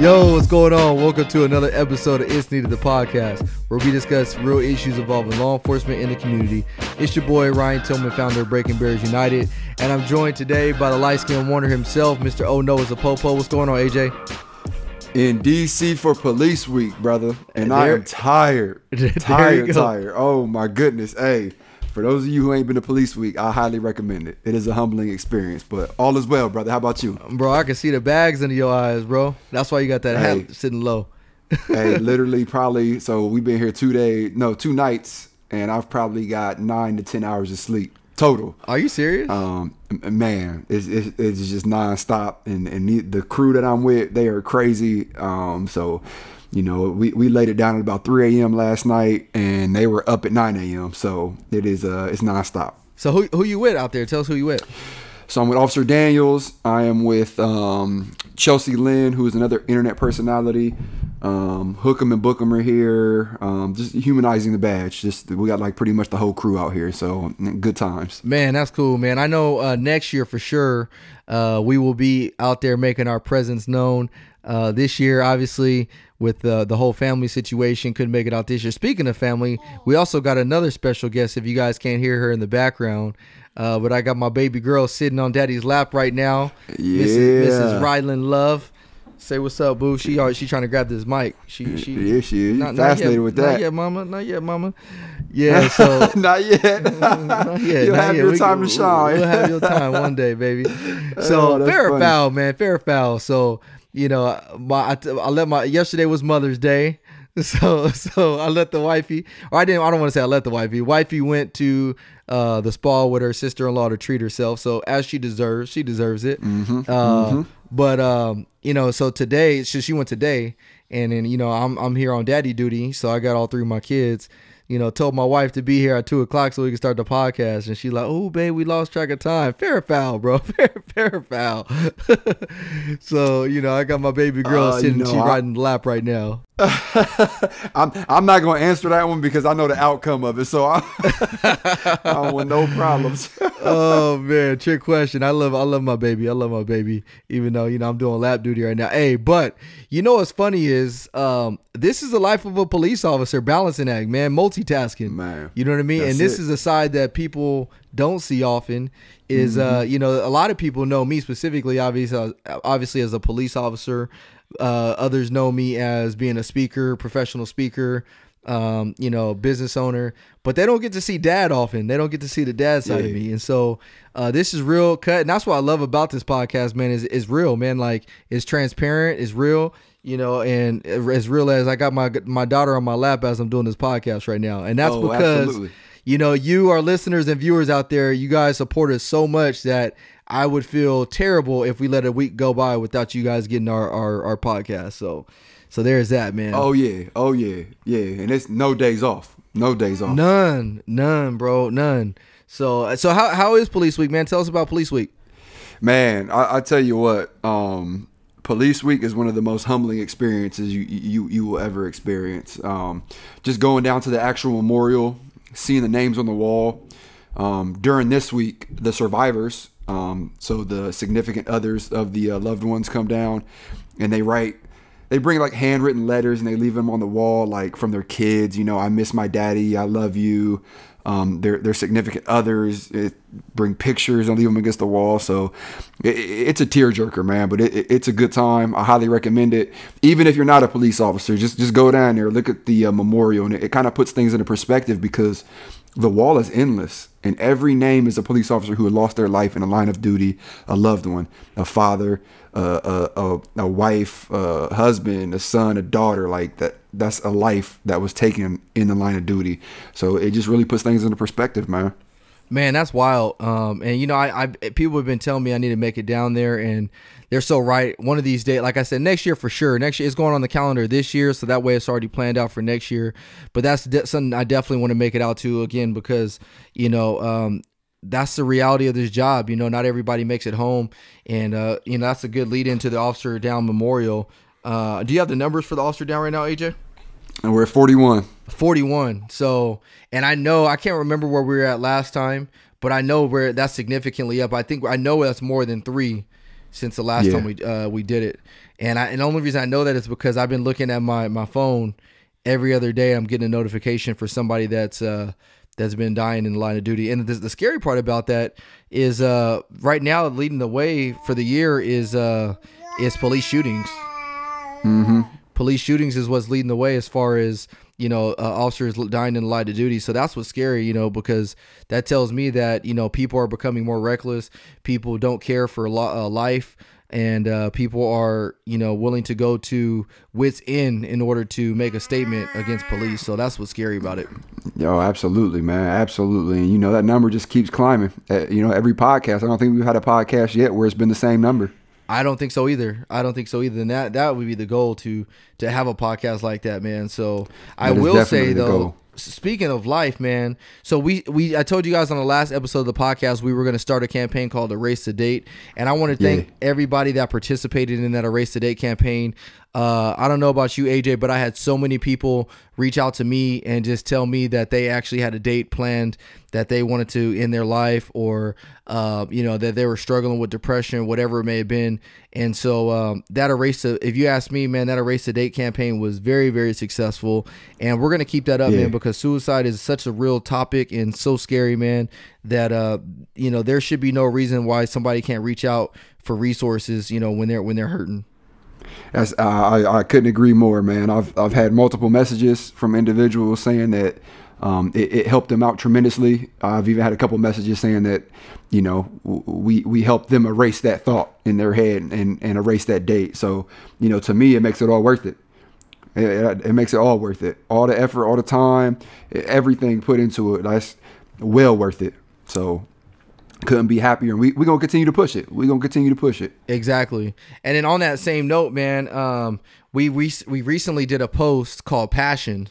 Yo, what's going on? Welcome to another episode of It's Needed, the podcast, where we discuss real issues involving law enforcement in the community. It's your boy, Ryan Tillman, founder of Breaking Barriers United, and I'm joined today by the light-skinned wonder himself, Mr. Oh No It's Da Popo. What's going on, AJ? In D.C. for Police Week, brother, and I am tired, tired. Oh, my goodness. Hey, for those of you who ain't been to Police Week, I highly recommend it. It is a humbling experience, but all is well, brother. How about you? Bro, I can see the bags in your eyes, bro. That's why you got that hat sitting low. Hey, literally probably, so we've been here 2 days, no, 2 nights, and I've probably got 9 to 10 hours of sleep total. Are you serious? Man, it's just nonstop, and the crew that I'm with, they are crazy, so... You know, we laid it down at about 3 a.m. last night, and they were up at 9 a.m. So it is it's nonstop. So who you with out there? Tell us who you with. So I'm with Officer Daniels. I am with Chelsea Lynn, who is another internet personality. Hookem and Bookem are here. Just humanizing the badge. Just we got like pretty much the whole crew out here. So good times. Man, that's cool, man. I know next year for sure we will be out there making our presence known. This year, obviously, with the whole family situation, couldn't make it out this year. Speaking of family, we also got another special guest, if you guys can't hear her in the background. But I got my baby girl sitting on daddy's lap right now. Yeah. Mrs. Rylan Love. Say what's up, boo. She trying to grab this mic. She is. Not, fascinated with that. Not yet, mama. Not yet, mama. Yeah, so. Not yet. Not yet. You'll have your time to shine. We'll have your time one day, baby. So, fair or foul, man. Fair or foul. So. You know, yesterday was Mother's Day, so I let the wifey, or I don't want to say I let the wifey. Wifey went to the spa with her sister-in-law to treat herself, so as she deserves it. But you know, so today, she went today, and then you know I'm here on daddy duty, so I got all 3 of my kids. You know, told my wife to be here at 2 o'clock so we can start the podcast, and she's like, "Oh, babe, we lost track of time." Fair or foul, bro? Fair foul. So you know, I got my baby girl sitting, she riding the lap right now. I'm not gonna answer that one because I know the outcome of it, so I don't want no problems. Oh man, trick question. I love my baby. I love my baby, even though you know I'm doing lap duty right now. Hey, but you know what's funny is this is the life of a police officer, balancing act, man. Multitasking, man. You know what I mean? And this is a side that people don't see often is, you know, a lot of people know me specifically, obviously as a police officer. Others know me as being a speaker, professional speaker, you know, business owner, but they don't get to see dad often. They don't get to see the dad side of me. And so this is real cut. And that's what I love about this podcast, man, is real, man. Like it's transparent, it's real. You know, and as real as I got my daughter on my lap as I'm doing this podcast right now. And that's because, you know, you, our listeners and viewers out there, you guys support us so much that I would feel terrible if we let a week go by without you guys getting our podcast. So there's that, man. Oh, yeah. Oh, yeah. Yeah. And it's no days off. No days off. None. None, bro. None. So how is Police Week, man? Tell us about Police Week. Man, I tell you what, Police Week is one of the most humbling experiences you will ever experience. Just going down to the actual memorial, seeing the names on the wall. During this week, the survivors, so the significant others of the loved ones come down, and they bring like handwritten letters and they leave them on the wall, like from their kids. You know, I miss my daddy. I love you. Their significant others bring pictures and leave them against the wall. So it's a tearjerker, man, but it's a good time. I highly recommend it. Even if you're not a police officer, just go down there, look at the memorial, and it kind of puts things into perspective because the wall is endless, and every name is a police officer who had lost their life in a line of duty, a loved one, a father, a wife, a husband, a son, a daughter, like that. That's a life that was taken in the line of duty. So it just really puts things into perspective, man. Man, that's wild. And you know, people have been telling me I need to make it down there, and they're so right. One of these days, like I said, next year for sure. Next year, it's going on the calendar this year, so that way it's already planned out for next year. But that's something I definitely want to make it out to again because, you know, that's the reality of this job. You know, not everybody makes it home, and you know, that's a good lead into the Officer Down Memorial. Do you have the numbers for the Officer Down right now, AJ? And we're at 41. 41. So, and I know, I can't remember where we were at last time, but I know that's significantly up. I know that's more than 3. since the last time we did it. And the only reason I know that is because I've been looking at my phone every other day. I'm getting a notification for somebody that's been dying in the line of duty. And the scary part about that is right now leading the way for the year is police shootings. Mm-hmm. Police shootings is what's leading the way as far as, you know, officers dying in the line of duty. So that's what's scary, you know, because that tells me that, you know, people are becoming more reckless. People don't care for life, and people are, you know, willing to go to wits end in order to make a statement against police. So that's what's scary about it. Yo, absolutely, man. Absolutely. And, you know, that number just keeps climbing. You know, every podcast, I don't think we've had a podcast yet where it's been the same number. I don't think so either. I don't think so either. And that would be the goal, to have a podcast like that, man. So I will say, though, speaking of life, man, so I told you guys on the last episode of the podcast we were going to start a campaign called Erase the Date. And I want to thank everybody that participated in that Erase the Date campaign. I don't know about you, AJ, but I had so many people reach out to me and just tell me that they actually had a date planned that they wanted to end their life, or, you know, that they were struggling with depression, whatever it may have been. And so that if you ask me, man, that Erase the Date campaign was very, very successful. And we're going to keep that up, man, because suicide is such a real topic and so scary, man, that, you know, there should be no reason why somebody can't reach out for resources, you know, when they're hurting. That's, I couldn't agree more, man. I've had multiple messages from individuals saying that it helped them out tremendously. I've even had a couple messages saying that, you know, we helped them erase that thought in their head and erase that date. So, you know, to me, it makes it all worth it. It makes it all worth it. All the effort, all the time, everything put into it. That's well worth it. So. Couldn't be happier. And we're going to continue to push it. We're going to continue to push it. Exactly. And then on that same note, man, we recently did a post called Passion.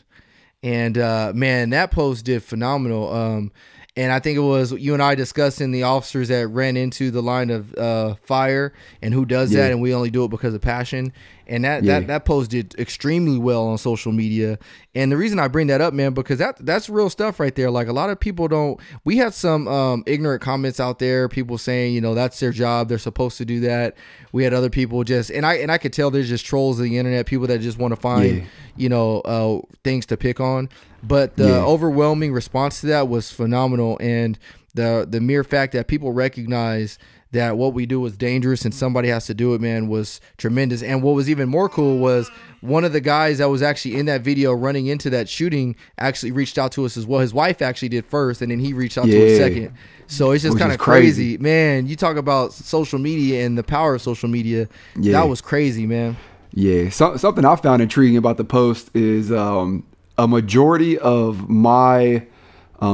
And, man, that post did phenomenal. And I think it was you and I discussing the officers that ran into the line of fire and who does that. And we only do it because of passion. And that post did extremely well on social media. And the reason I bring that up, man, because that's real stuff right there. Like, a lot of people don't. We had some ignorant comments out there. People saying, you know, that's their job, they're supposed to do that. We had other people just, and I could tell there's just trolls of the internet, people that just want to find, you know, things to pick on. But the overwhelming response to that was phenomenal. And the mere fact that people recognize that what we do is dangerous and somebody has to do it, man, was tremendous. And what was even more cool was one of the guys that was actually in that video running into that shooting actually reached out to us as well. His wife actually did first, and then he reached out to us second. So it's just kind of crazy. Man, you talk about social media and the power of social media. That was crazy, man. Yeah. So, something I found intriguing about the post is a majority of my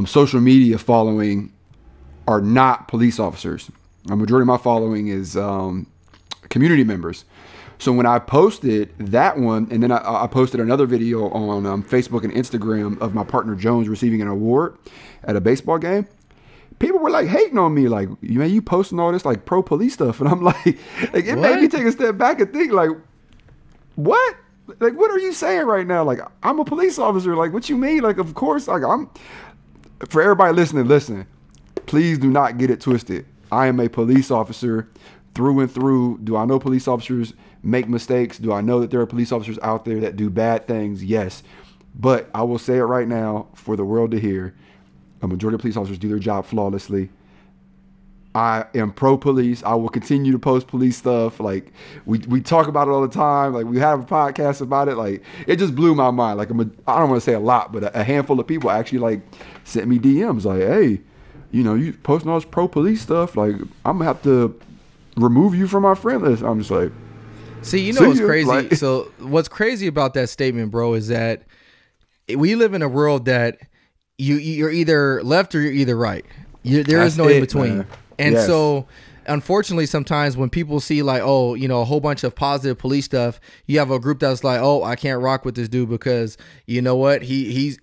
social media following are not police officers. A majority of my following is community members. So when I posted that one, and then I posted another video on Facebook and Instagram of my partner Jones receiving an award at a baseball game, people were like hating on me, like, man, you posting all this like pro police stuff. And I'm like it made me take a step back and think, like, what? Like, what are you saying right now? Like, I'm a police officer. Like, what you mean? Like, of course, like, I'm, for everybody listening, please do not get it twisted. I am a police officer through and through. Do I know police officers make mistakes? Do I know that there are police officers out there that do bad things? Yes. But I will say it right now for the world to hear. A majority of police officers do their job flawlessly. I am pro-police. I will continue to post police stuff. Like, we talk about it all the time. Like, we have a podcast about it. Like, it just blew my mind. Like, I don't want to say a lot, but a handful of people actually, like, sent me DMs. Like, hey, you know, you posting all this pro-police stuff. Like, I'm going to have to remove you from my friend list. I'm just like, see, you know what's crazy? Like, so what's crazy about that statement, bro, is that we live in a world that you're either left or you're either right. There is no in between. And so, unfortunately, sometimes when people see, like, oh, you know, a whole bunch of positive police stuff, you have a group that's like, oh, I can't rock with this dude because, you know what, he's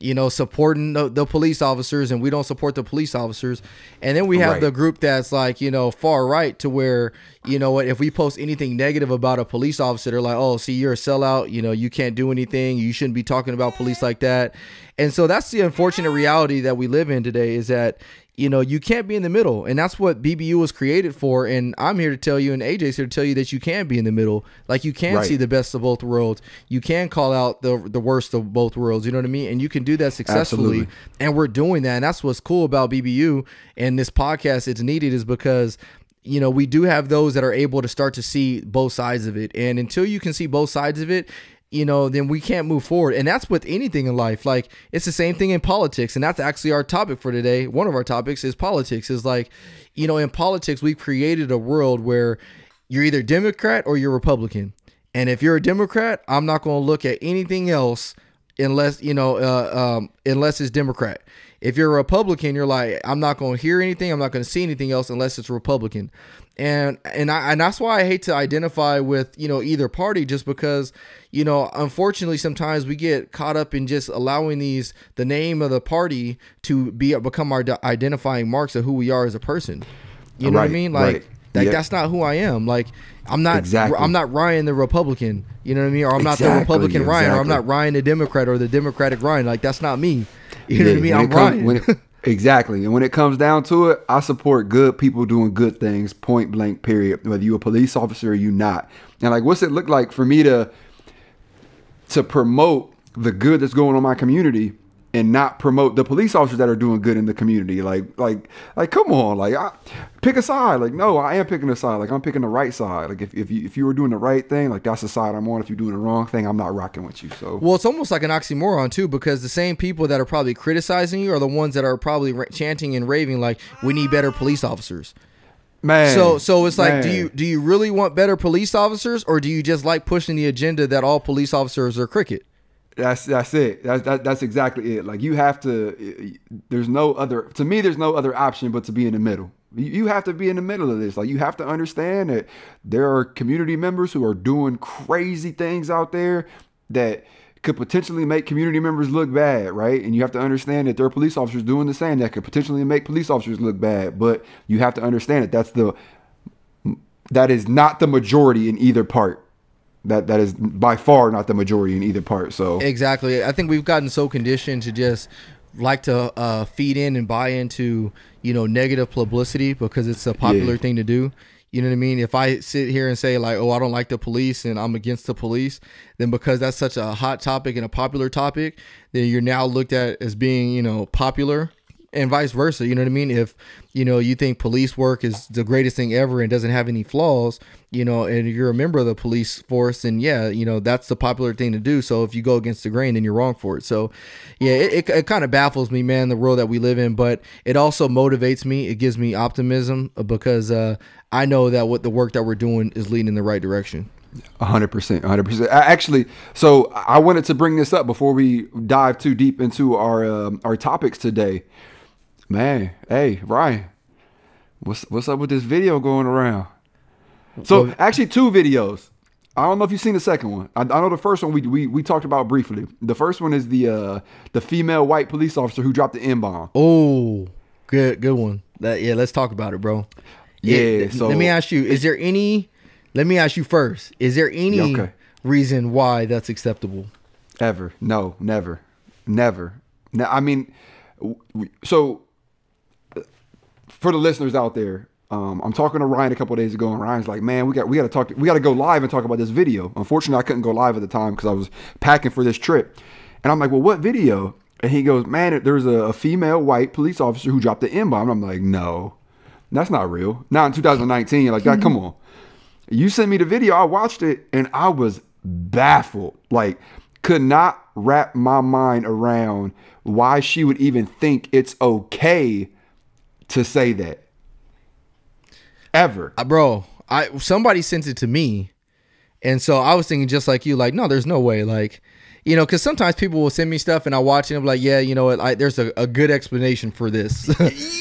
you know, supporting the police officers, and we don't support the police officers. And then we have the group that's like, you know, far right, to where, you know what, if we post anything negative about a police officer, they're like, oh, see, you're a sellout, you know, you can't do anything, you shouldn't be talking about police like that. And so that's the unfortunate reality that we live in today, is that you know, you can't be in the middle. And that's what BBU was created for. And I'm here to tell you, and AJ's here to tell you, that you can be in the middle. Like, you can see the best of both worlds. You can call out the worst of both worlds. You know what I mean? And you can do that successfully. Absolutely. And we're doing that. And that's what's cool about BBU and this podcast, It's Needed, is because, you know, we do have those that are able to start to see both sides of it. And until you can see both sides of it, you know, then we can't move forward. And that's with anything in life. Like, it's the same thing in politics. And that's actually our topic for today. One of our topics is politics. Is like, you know, in politics, we've created a world where you're either Democrat or you're Republican. And if you're a Democrat, I'm not going to look at anything else unless, you know, unless it's Democrat. If you're a Republican, you're like, I'm not going to hear anything. I'm not going to see anything else unless it's Republican. And that's why I hate to identify with, you know, either party, just because, you know, unfortunately, sometimes we get caught up in just allowing the name of the party to become our identifying marks of who we are as a person. You know what I mean? Like, that's not who I am. Like, I'm not I'm not Ryan the Republican. You know what I mean? Or I'm not the Republican Ryan, or I'm not Ryan the Democrat or the Democratic Ryan. Like, that's not me. You know what I mean? I'm Ryan. And when it comes down to it, I support good people doing good things, point blank, period. Whether you're a police officer or you not. And like, what's it look like for me to promote the good that's going on in my community and not promote the police officers that are doing good in the community? Like, come on, like, pick a side. Like, no, I am picking a side. Like, I'm picking the right side. Like, if you were doing the right thing, like, that's the side I'm on. If you're doing the wrong thing, I'm not rocking with you. So, well, it's almost like an oxymoron too, because the same people that are probably criticizing you are the ones that are probably chanting and raving like, we need better police officers. Man. So it's like, do you really want better police officers, or do you just like pushing the agenda that all police officers are cricket? That's it. That's exactly it. Like, you have to. There's no other. To me, there's no other option but to be in the middle. You have to be in the middle of this. Like, you have to understand that there are community members who are doing crazy things out there that could potentially make community members look bad, right? And you have to understand that there are police officers doing the same that could potentially make police officers look bad. But you have to understand that that is not the majority in either part. That is by far not the majority in either part. So exactly, I think we've gotten so conditioned to just like to feed in and buy into, you know, negative publicity because it's a popular thing to do. You know what I mean? If I sit here and say like, oh, I don't like the police and I'm against the police, then because that's such a hot topic and a popular topic, then you're now looked at as being, you know, popular. And vice versa, you know what I mean? If, you know, you think police work is the greatest thing ever and doesn't have any flaws, you know, and you're a member of the police force, and yeah, you know, that's the popular thing to do. So if you go against the grain, then you're wrong for it. So yeah, it kind of baffles me, man, the world that we live in, but it also motivates me. It gives me optimism because I know that what the work that we're doing is leading in the right direction. 100%. Actually, so I wanted to bring this up before we dive too deep into our topics today. Man, hey, Ryan, what's up with this video going around? So actually two videos. I don't know if you've seen the second one. I know the first one we talked about briefly. The first one is the female white police officer who dropped the N-bomb. Oh, good one. Yeah, let's talk about it, bro. Yeah. So let me ask you, is there any reason why that's acceptable? Ever? No, never, never. No, I mean, so. For the listeners out there, I'm talking to Ryan a couple of days ago, and Ryan's like, "Man, we got to go live and talk about this video." Unfortunately, I couldn't go live at the time because I was packing for this trip. And I'm like, "Well, what video?" And he goes, "Man, there's a female white police officer who dropped the N-bomb." And I'm like, "No, that's not real. Not in 2019. Like, God, come on." You sent me the video. I watched it, and I was baffled. Like, could not wrap my mind around why she would even think it's okay to say that ever. Bro, somebody sent it to me, and so I was thinking just like you, like, no, there's no way. Like, you know, because sometimes people will send me stuff and I watch it and I'm like, yeah, you know what, there's a good explanation for this.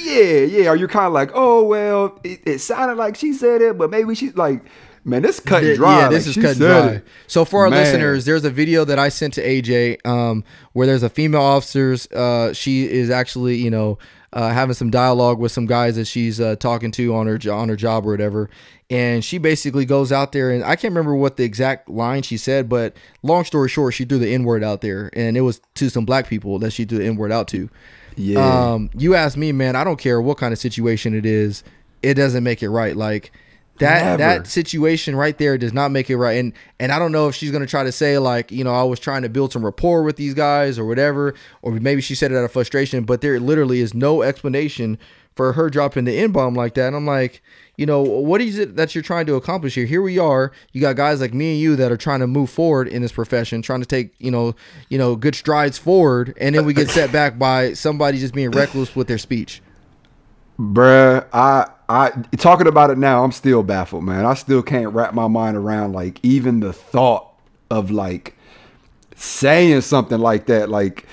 yeah, or you're kind of like, oh, well, it sounded like she said it, but maybe she's like, man, this is cut and dry. Yeah, this is cut and dry. So for our listeners, there's a video that I sent to AJ where there's a female officer. She is actually, you know, having some dialogue with some guys that she's talking to on her job or whatever. And she basically goes out there, and I can't remember what the exact line she said, but long story short, she threw the N-word out there, and it was to some black people that she threw the N-word out to. Yeah. You ask me, man, I don't care what kind of situation it is. It doesn't make it right. Like that, that situation right there does not make it right. And I don't know if she's going to try to say like, you know, I was trying to build some rapport with these guys or whatever, or maybe she said it out of frustration, but there literally is no explanation for her dropping the N-bomb like that. And I'm like, you know, what is it that you're trying to accomplish here? Here we are. You got guys like me and you that are trying to move forward in this profession, trying to take, you know, good strides forward. And then we get set back by somebody just being reckless with their speech. Bruh, I talking about it now, I'm still baffled, man. I still can't wrap my mind around like even the thought of like saying something like that. Like,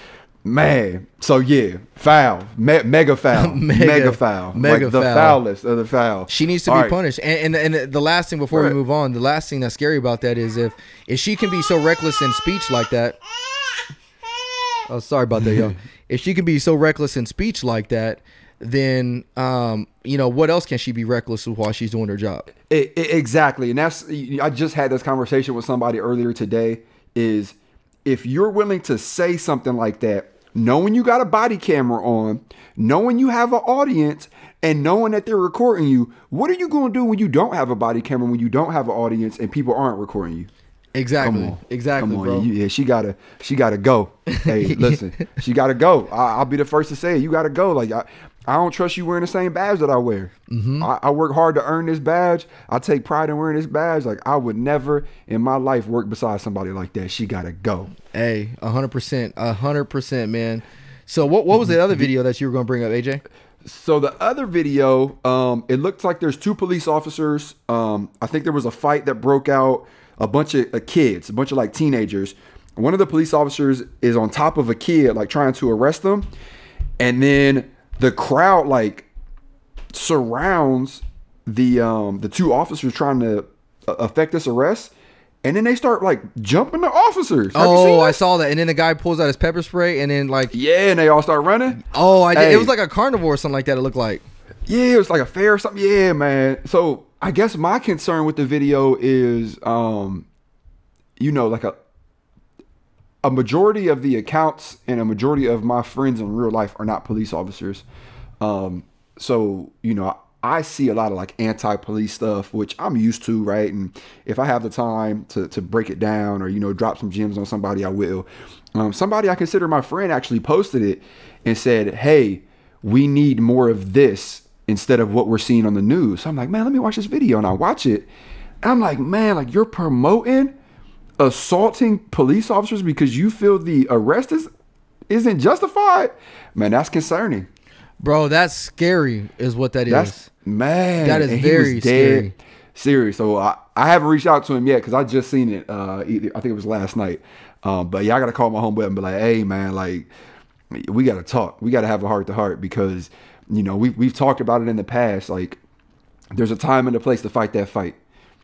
man, so yeah, foul, mega foul, mega foul, mega like the foul. Foulest of the foul. She needs to be punished. And the last thing before we move on, the last thing that's scary about that is if she can be so reckless in speech like that. Oh, sorry about that, y'all. If she can be so reckless in speech like that, then you know, what else can she be reckless with while she's doing her job? Exactly, and that's I just had this conversation with somebody earlier today. Is if you're willing to say something like that, knowing you got a body camera on, knowing you have an audience, and knowing that they're recording you, what are you going to do when you don't have a body camera, when you don't have an audience, and people aren't recording you? Exactly. Come on. Exactly. Come on, bro. Yeah, she gotta go. Hey, listen, she gotta go. I'll be the first to say it. You gotta go. Like I don't trust you wearing the same badge that I wear. Mm-hmm. I work hard to earn this badge. I take pride in wearing this badge. Like I would never in my life work beside somebody like that. She gotta go. Hey, 100%, 100%, man. So what was the other video that you were gonna bring up, AJ? So the other video, it looks like there's two police officers. I think there was a fight that broke out. A bunch of kids, a bunch of like teenagers. One of the police officers is on top of a kid, like trying to arrest them. And then the crowd like surrounds the two officers trying to affect this arrest. And then they start like jumping the officers. Oh, I saw that. And then the guy pulls out his pepper spray and then like. Yeah, and they all start running. Oh, I did. Hey. It was like a carnival or something like that, it looked like. Yeah, it was like a fair or something. Yeah, man. So I guess my concern with the video is, you know, like a majority of the accounts and a majority of my friends in real life are not police officers. So, you know, I see a lot of like anti-police stuff, which I'm used to, right? And if I have the time to break it down or, you know, drop some gems on somebody, I will. Somebody I consider my friend actually posted it and said, hey, we need more of this instead of what we're seeing on the news. So I'm like, man, let me watch this video. And I watch it. And I'm like, man, like you're promoting assaulting police officers because you feel the arrest isn't justified. Man, that's concerning. Bro, that's scary is what that's, man. That is very scary. Serious. So I haven't reached out to him yet because I just seen it. I think it was last night. But yeah, I got to call my homeboy and be like, hey, man, like we got to talk. We got to have a heart to heart because you know, we've talked about it in the past. Like, there's a time and a place to fight that fight.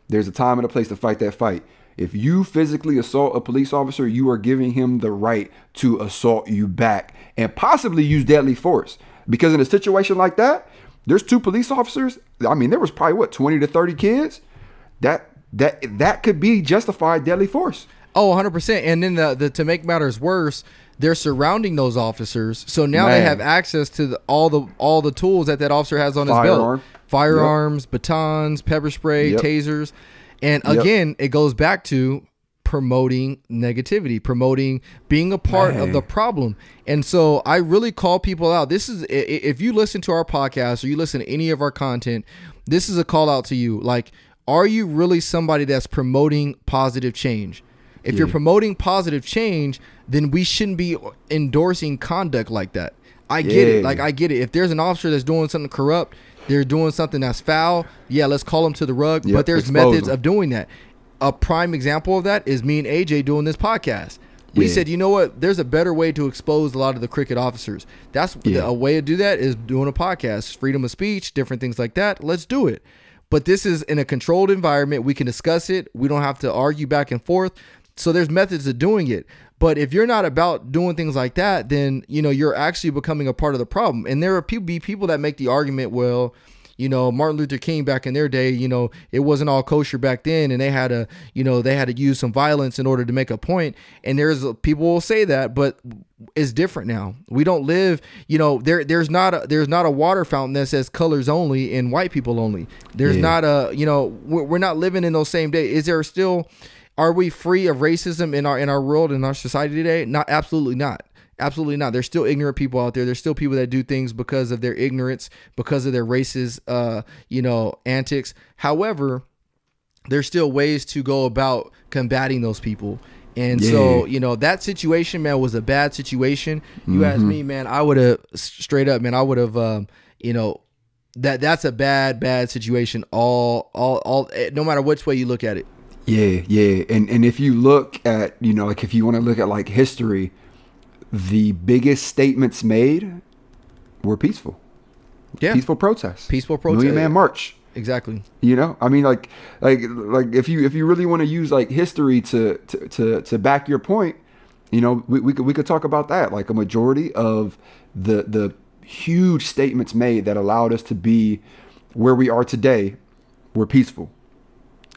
There's a time and a place to fight that fight. If you physically assault a police officer, you are giving him the right to assault you back and possibly use deadly force. Because in a situation like that, there's two police officers. I mean, there was probably, what, 20 to 30 kids? That could be justified deadly force. Oh, 100%. And then to make matters worse, they're surrounding those officers, so now they have access to all the tools that officer has on his belt: firearms, batons, pepper spray, tasers, and again, it goes back to promoting negativity, promoting being a part of the problem. And so, I really call people out. This is if you listen to our podcast or you listen to any of our content, this is a call out to you. Like, are you really somebody that's promoting positive change? If you're promoting positive change, then we shouldn't be endorsing conduct like that. I get it. Like, I get it. If there's an officer that's doing something corrupt, they're doing something that's foul, yeah, let's call them to the rug. But there's methods of doing that. A prime example of that is me and AJ doing this podcast. We said, you know what? There's a better way to expose a lot of the cricket officers. That's a way to do that is doing a podcast. Freedom of speech, different things like that. Let's do it. But this is in a controlled environment. We can discuss it. We don't have to argue back and forth. So there's methods of doing it. But if you're not about doing things like that, then, you know, you're actually becoming a part of the problem. And there will be people that make the argument, well, you know, Martin Luther King back in their day, you know, it wasn't all kosher back then, and they had to, you know, they had to use some violence in order to make a point. And there's people will say that, but it's different now. We don't live, you know, there's not a water fountain that says colors only and white people only. There's not a, you know, we're not living in those same days. Is there still, are we free of racism in our world, in our society today? Not, absolutely not. Absolutely not. There's still ignorant people out there. There's still people that do things because of their ignorance, because of their racist, you know, antics. However, there's still ways to go about combating those people. And so, you know, that situation, man, was a bad situation. You ask me, man, I would have straight up, man, I would have, you know, that's a bad, bad situation. All, no matter which way you look at it. Yeah. Yeah. And if you look at, you know, like if you want to look at like history, the biggest statements made were peaceful. Yeah. Peaceful protests. Peaceful protests. Million Man March. Exactly. You know, I mean, like if you really want to use like history to back your point, you know, we could talk about that. Like a majority of the huge statements made that allowed us to be where we are today were peaceful.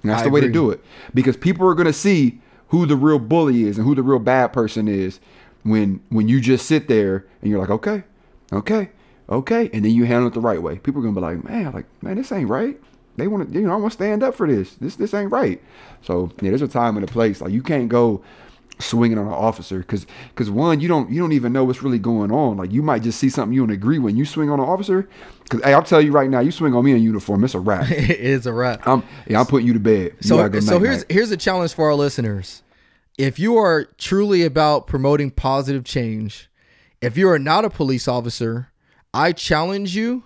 And that's the way to do it, because people are going to see who the real bully is and who the real bad person is. When you just sit there and you're like, okay, okay, okay, and then you handle it the right way, people are gonna be like, man, this ain't right. They want to, you know, I want to stand up for this. This ain't right. So yeah, there's a time and a place. Like you can't go swinging on an officer because one, you don't even know what's really going on. Like you might just see something you don't agree when you swing on an officer. Because hey, I'll tell you right now, you swing on me in uniform, it's a wrap. It's a wrap. I'm putting you to bed. So here's a challenge for our listeners. If you are truly about promoting positive change, if you are not a police officer, I challenge you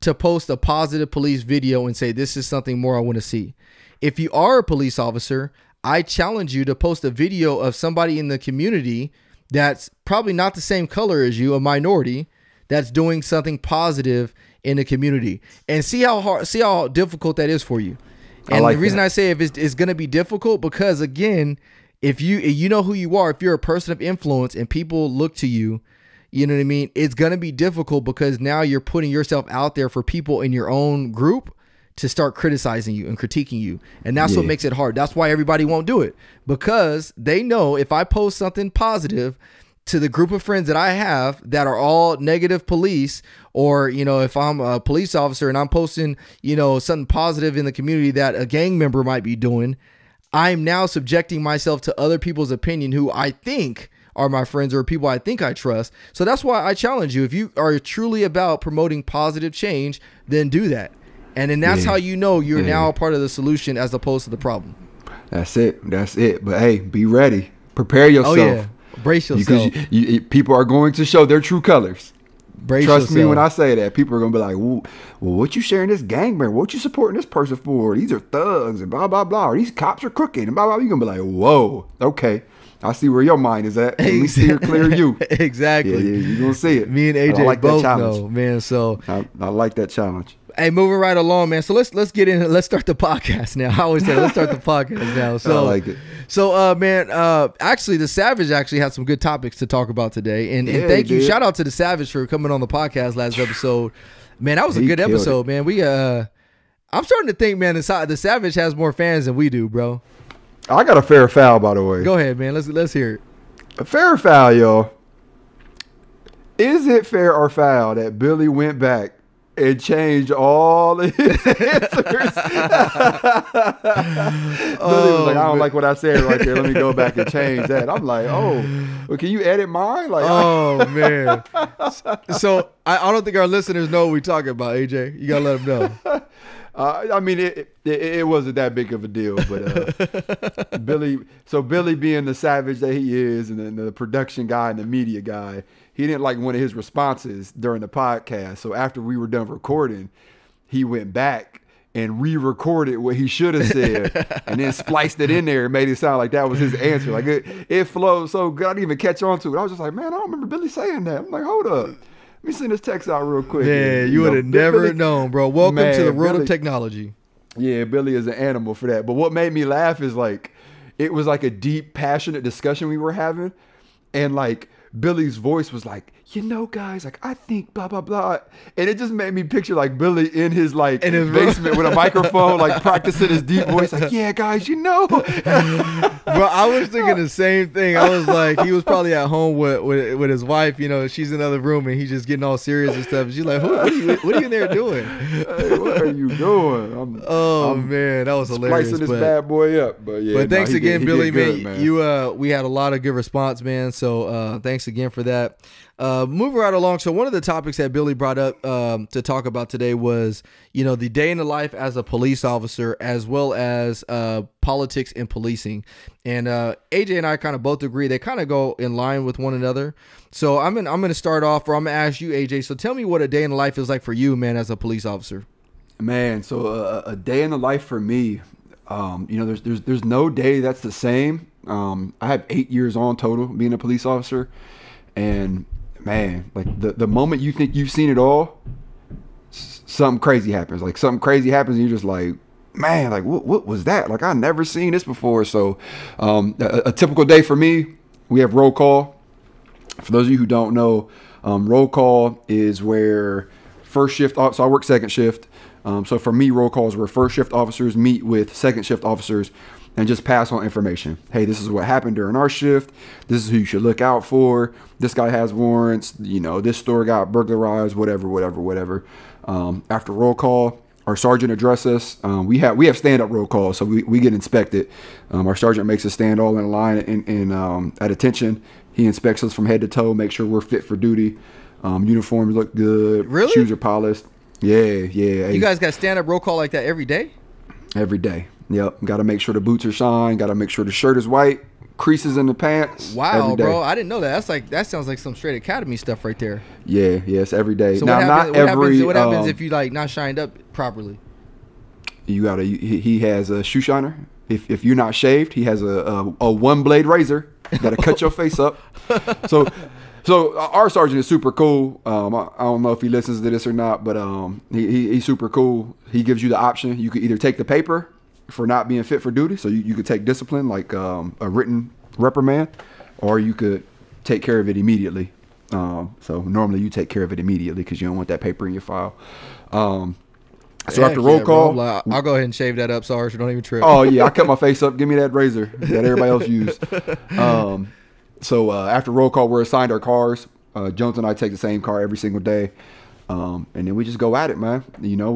to post a positive police video and say, this is something more I want to see. If you are a police officer, I challenge you to post a video of somebody in the community that's probably not the same color as you, a minority, that's doing something positive in the community, and see how hard, see how difficult that is for you. And the reason I say if it's going to be difficult, because again, if you know who you are, if you're a person of influence and people look to you, you know what I mean? It's going to be difficult because now you're putting yourself out there for people in your own group to start criticizing you and critiquing you. And that's what makes it hard. That's why everybody won't do it, because they know if I post something positive to the group of friends that I have that are all negative police, or, you know, if I'm a police officer and I'm posting, you know, something positive in the community that a gang member might be doing, I'm now subjecting myself to other people's opinion who I think are my friends or people I think I trust. So that's why I challenge you. If you are truly about promoting positive change, then do that. And then that's how you know you're now a part of the solution as opposed to the problem. That's it. That's it. But hey, be ready. Prepare yourself. Oh, yeah. Brace yourself. Because people are going to show their true colors. Brace Trust yourself. Me when I say that. People are gonna be like, well, what you sharing this gang member? What you supporting this person for? These are thugs and blah blah blah. Or these cops are crooked and blah blah. You're gonna be like, whoa, okay. I see where your mind is at. Exactly. Let me steer clear of you. Exactly. Yeah, you're gonna see it. Me and AJ I like both that know, man. So I like that challenge. Hey, moving right along, man. So let's get in. Let's start the podcast now. I always say let's start the podcast now. So I like it. So, man, actually, the Savage actually had some good topics to talk about today, and thank you. Shout out to the Savage for coming on the podcast last episode. Man, that was a good episode, man. We, I'm starting to think, man, the Savage has more fans than we do, bro. I got a fair foul, by the way. Go ahead, man. Let's hear it. A fair foul, y'all. Is it fair or foul that Billy went back and change all his answers? Billy was like, I don't like what I said right there. Let me go back and change that. I'm like, oh, well, can you edit mine? Like, oh, man. So I don't think our listeners know what we're talking about, AJ. You got to let them know. I mean, it wasn't that big of a deal, but Billy. So Billy, being the savage that he is, and then the production guy and the media guy, he didn't like one of his responses during the podcast. So after we were done recording, he went back and re-recorded what he should have said, and then spliced it in there and made it sound like that was his answer. Like it flowed so good, I didn't even catch on to it. I was just like, man, I don't remember Billy saying that. I'm like, hold up. Let me send this text out real quick. Man, you would have never known, bro. Welcome to the world of technology. Yeah, Billy is an animal for that. But what made me laugh is like, it was like a deep, passionate discussion we were having. And like Billy's voice was like, you know, guys, like, I think blah, blah, blah. And it just made me picture, like, Billy in his, like, in his basement with a microphone, like, practicing his deep voice. Like, yeah, guys, you know. But I was thinking the same thing. I was like, he was probably at home with his wife. You know, she's in another room, and he's just getting all serious and stuff. And she's like, what are you in there doing? Hey, what are you doing? Oh, man, that was hilarious. Spicing this bad boy up. But, yeah, thanks again, Billy, man. We had a lot of good response, man. So thanks again for that. Move right along. So one of the topics that Billy brought up to talk about today was, you know, the day in the life as a police officer, as well as politics and policing. And AJ and I kind of both agree they kind of go in line with one another. So I'm gonna start off, or I'm gonna ask you, AJ. So tell me what a day in the life is like for you, man, as a police officer. Man, so a day in the life for me, you know, there's no day that's the same. I have 8 years on total being a police officer, and man, like the moment you think you've seen it all, something crazy happens. Like something crazy happens, and you're just like, man, like what was that? Like I never seen this before. So a typical day for me, we have roll call. For those of you who don't know, roll call is where first shift. So I work second shift. So for me, roll call is where first shift officers meet with second shift officers and just pass on information. Hey, this is what happened during our shift. This is who you should look out for. This guy has warrants. You know, this store got burglarized, whatever, whatever, whatever. After roll call, our sergeant addresses us. We have stand-up roll call, so we get inspected. Our sergeant makes us stand all in line and at attention. He inspects us from head to toe, make sure we're fit for duty. Uniforms look good. Really? Shoes are polished. Yeah. You guys got stand-up roll call like that every day? Every day. Yep, got to make sure the boots are shined. Got to make sure the shirt is white, creases in the pants. Wow, bro, I didn't know that. That's like that sounds like some straight academy stuff right there. Yeah, yes, every day. So now, what happens if you like not shined up properly? You gotta. He has a shoe shiner. If you're not shaved, he has a one blade razor. Got to cut your face up. So our sergeant is super cool. I don't know if he listens to this or not, but he's super cool. He gives you the option. You could either take the paper for not being fit for duty, so you could take discipline like a written reprimand, or you could take care of it immediately. So normally you take care of it immediately because you don't want that paper in your file. So after roll call, bro, I'll go ahead and shave that up, Sarge. Don't even trip. Oh yeah, I cut my face up. Give me that razor that everybody else used. So after roll call, we're assigned our cars. Jones and I take the same car every single day, and then we just go at it, man. You know,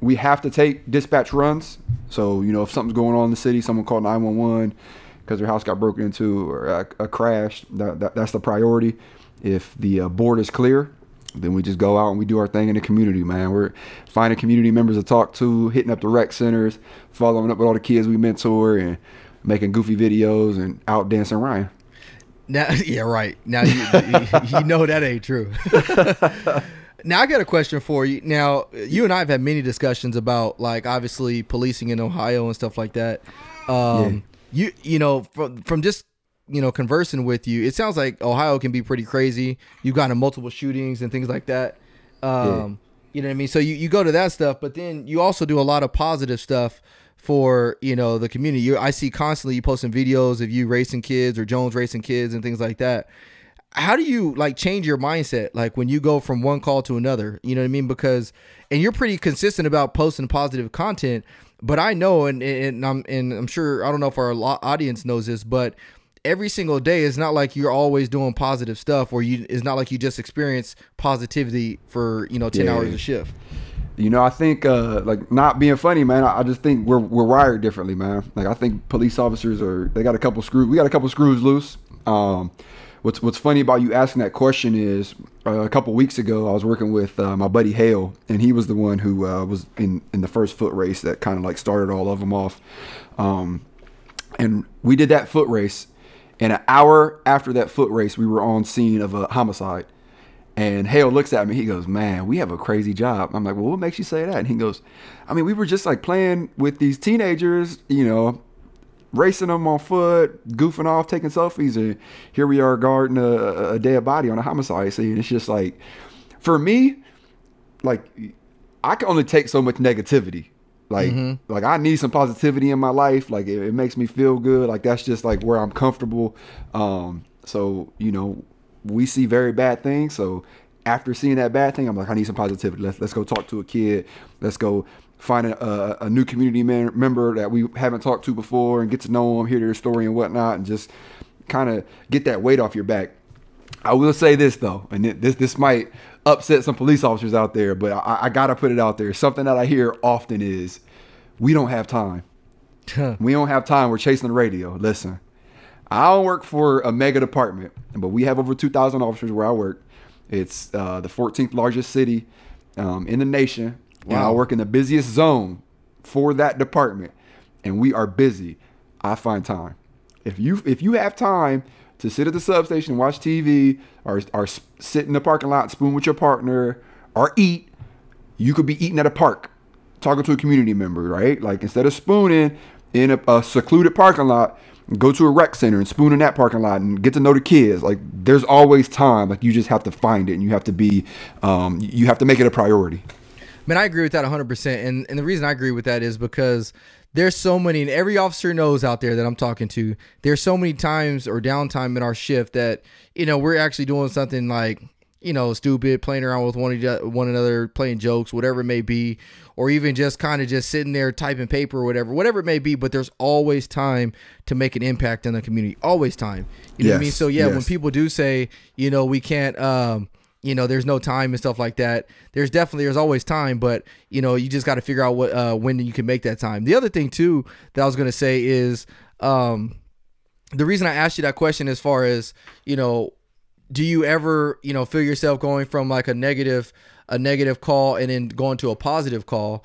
we have to take dispatch runs. So, you know, if something's going on in the city, someone called 911 because their house got broken into or a crash, that's the priority. If the board is clear, then we just go out and we do our thing in the community, man. We're finding community members to talk to, hitting up the rec centers, following up with all the kids we mentor, and making goofy videos and out dancing Ryan. Now, yeah, right. Now, you know that ain't true. Now, I got a question for you. Now, you and I have had many discussions about, like, obviously policing in Ohio and stuff like that. Yeah. You know, from just, you know, conversing with you, it sounds like Ohio can be pretty crazy. You've gotten multiple shootings and things like that. Yeah. You know what I mean? So you go to that stuff, but then you also do a lot of positive stuff for, you know, the community. I see constantly you posting videos of you racing kids or Jones racing kids and things like that. How do you like change your mindset? Like when you go from one call to another, you know what I mean? Because, and you're pretty consistent about posting positive content, but I know, and I'm sure, I don't know if our audience knows this, but every single day it's not like you're always doing positive stuff, or it's not like you just experience positivity for, you know, 10 hours a shift. You know, I think like not being funny, man, I just think we're wired differently, man. Like I think police officers we got a couple screws loose. What's funny about you asking that question is a couple weeks ago I was working with my buddy Hale, and he was the one who was in the first foot race that kind of like started all of them off. And we did that foot race, and an hour after that foot race we were on scene of a homicide. And Hale looks at me, he goes, "Man, we have a crazy job." I'm like, "Well, what makes you say that?" And he goes, "I mean, we were just like playing with these teenagers, you know, racing them on foot, goofing off, taking selfies, and here we are guarding a dead body on a homicide scene." It's just like, for me, like I can only take so much negativity. Like, like I need some positivity in my life. Like it makes me feel good. Like that's just like where I'm comfortable. So, you know, we see very bad things. So after seeing that bad thing, I'm like, I need some positivity. Let's go talk to a kid. Let's go find a new community member that we haven't talked to before and get to know them, hear their story and whatnot, and just kind of get that weight off your back. I will say this, though, and this might upset some police officers out there, but I got to put it out there. Something that I hear often is, we don't have time. We don't have time. We're chasing the radio. Listen, I don't work for a mega department, but we have over 2,000 officers where I work. It's the 14th largest city in the nation. Wow. And I work in the busiest zone for that department, and we are busy. I find time. If you have time to sit at the substation and watch TV, or sit in the parking lot, spoon with your partner, or eat, you could be eating at a park, talking to a community member, right? Like, instead of spooning in a secluded parking lot, go to a rec center and spoon in that parking lot and get to know the kids. Like, there's always time. Like, you just have to find it, and you have to be, you have to make it a priority. Man, I agree with that 100%. And the reason I agree with that is because there's so many, and every officer knows out there that I'm talking to, there's so many times or downtime in our shift that, you know, we're actually doing something like, you know, stupid, playing around with one another, playing jokes, whatever it may be, or even just kind of just sitting there typing paper or whatever it may be. But there's always time to make an impact in the community. Always time. You know what I mean? So, yeah, when people do say, you know, we can't, you know, there's no time and stuff like that. There's always time, but you know, you just got to figure out what, when you can make that time. The other thing too, that I was going to say is, the reason I asked you that question as far as, you know, do you ever, you know, feel yourself going from like a negative call and then going to a positive call?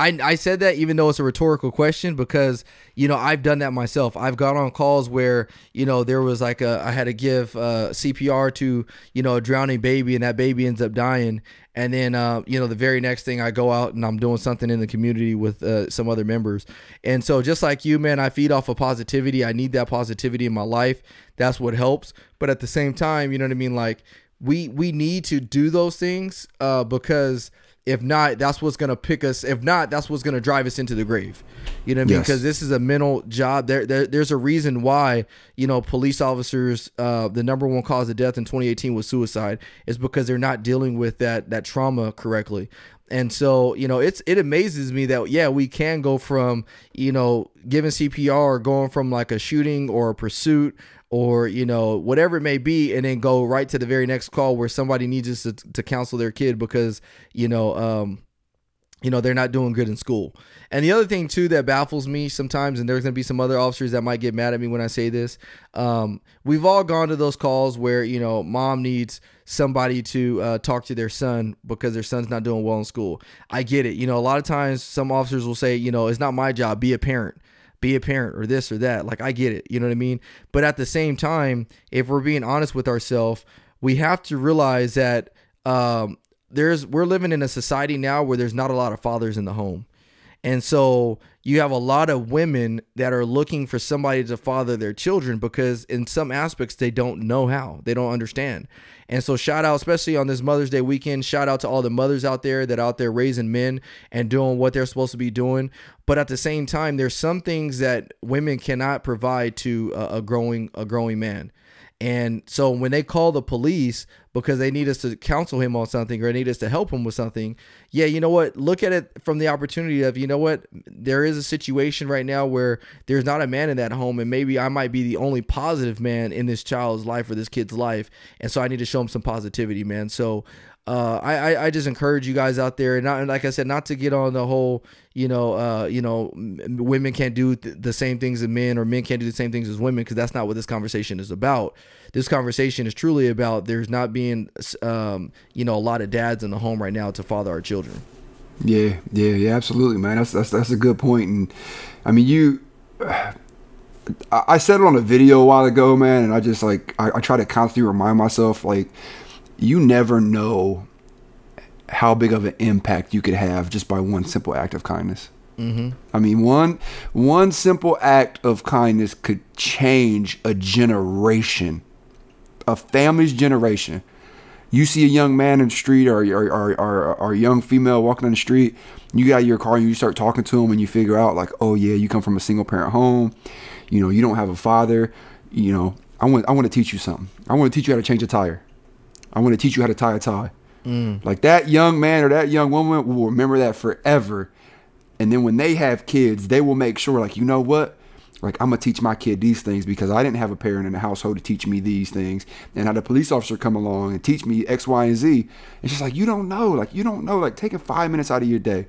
I said that even though it's a rhetorical question because, you know, I've done that myself. I've got on calls where, you know, there was like I had to give CPR to, you know, a drowning baby, and that baby ends up dying. And then, you know, the very next thing I go out and I'm doing something in the community with some other members. And so just like you, man, I feed off of positivity. I need that positivity in my life. That's what helps. But at the same time, you know what I mean? Like we need to do those things because if not, that's what's going to pick us. If not, that's what's going to drive us into the grave. You know what I mean? Because this is a mental job. There's a reason why, you know, police officers, the #1 cause of death in 2018 was suicide, is because they're not dealing with that trauma correctly. And so, you know, it amazes me that, yeah, we can go from, you know, giving CPR or going from like a shooting or a pursuit or, you know, whatever it may be, and then go right to the very next call where somebody needs us to counsel their kid because, you know, they're not doing good in school. And the other thing, too, that baffles me sometimes, and there's going to be some other officers that might get mad at me when I say this. We've all gone to those calls where, you know, mom needs somebody to talk to their son because their son's not doing well in school. I get it. You know, a lot of times some officers will say, you know, it's not my job. Be a parent. Be a parent, or this or that. Like, I get it. You know what I mean? But at the same time, if we're being honest with ourselves, we have to realize that we're living in a society now where there's not a lot of fathers in the home. And so you have a lot of women that are looking for somebody to father their children because in some aspects they don't know how, they don't understand. And so shout out, especially on this Mother's Day weekend, shout out to all the mothers out there that are out there raising men and doing what they're supposed to be doing. But at the same time, there's some things that women cannot provide to a growing man. And so when they call the police because they need us to counsel him on something or need us to help him with something, yeah, you know what? Look at it from the opportunity of, you know what? There is a situation right now where there's not a man in that home, and maybe I might be the only positive man in this child's life or this kid's life. And so I need to show him some positivity, man. So I just encourage you guys out there, and like I said, not to get on the whole, you know, women can't do the same things as men, or men can't do the same things as women, because that's not what this conversation is about. This conversation is truly about there's not being, you know, a lot of dads in the home right now to father our children. Yeah, absolutely, man. That's a good point. And I mean, I said it on a video a while ago, man, and I just like I try to constantly remind myself, like, you never know how big of an impact you could have just by one simple act of kindness. Mm-hmm. I mean, one simple act of kindness could change a generation, a family's generation. You see a young man in the street or a young female walking on the street, you get out of your car and you start talking to them, and you figure out, like, oh yeah, you come from a single parent home. You know, you don't have a father. You know, I want to teach you something. I want to teach you how to change a tire. I want to teach you how to tie a tie. Mm. Like that young man or that young woman will remember that forever. And then when they have kids, they will make sure, like, you know what? Like, I'm going to teach my kid these things because I didn't have a parent in the household to teach me these things. And had a police officer come along and teach me X, Y, and Z. It's just like, you don't know. Like, you don't know. Like, taking 5 minutes out of your day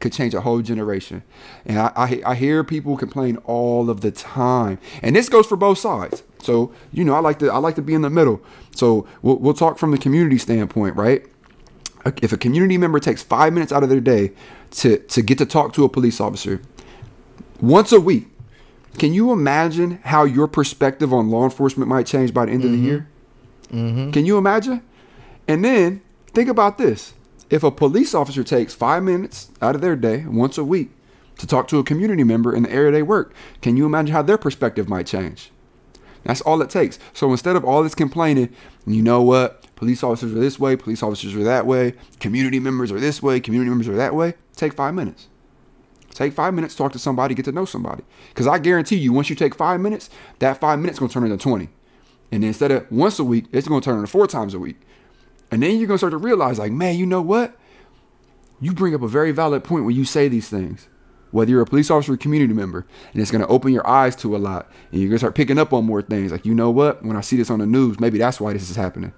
could change a whole generation. And I hear people complain all of the time. And this goes for both sides. So, you know, I like to be in the middle. So we'll talk from the community standpoint, right? If a community member takes 5 minutes out of their day to get to talk to a police officer once a week, can you imagine how your perspective on law enforcement might change by the end of the year? Mm-hmm. Can you imagine? And then think about this. If a police officer takes 5 minutes out of their day once a week to talk to a community member in the area they work, can you imagine how their perspective might change? That's all it takes. So instead of all this complaining, you know what? Police officers are this way. Police officers are that way. Community members are this way. Community members are that way. Take 5 minutes. Take 5 minutes, talk to somebody, get to know somebody. Because I guarantee you, once you take 5 minutes, that 5 minutes is going to turn into 20. And then instead of once a week, it's going to turn into 4 times a week. And then you're going to start to realize, like, man, you know what? You bring up a very valid point when you say these things, whether you're a police officer or a community member, and it's going to open your eyes to a lot. And you're going to start picking up on more things. Like, you know what? When I see this on the news, maybe that's why this is happening.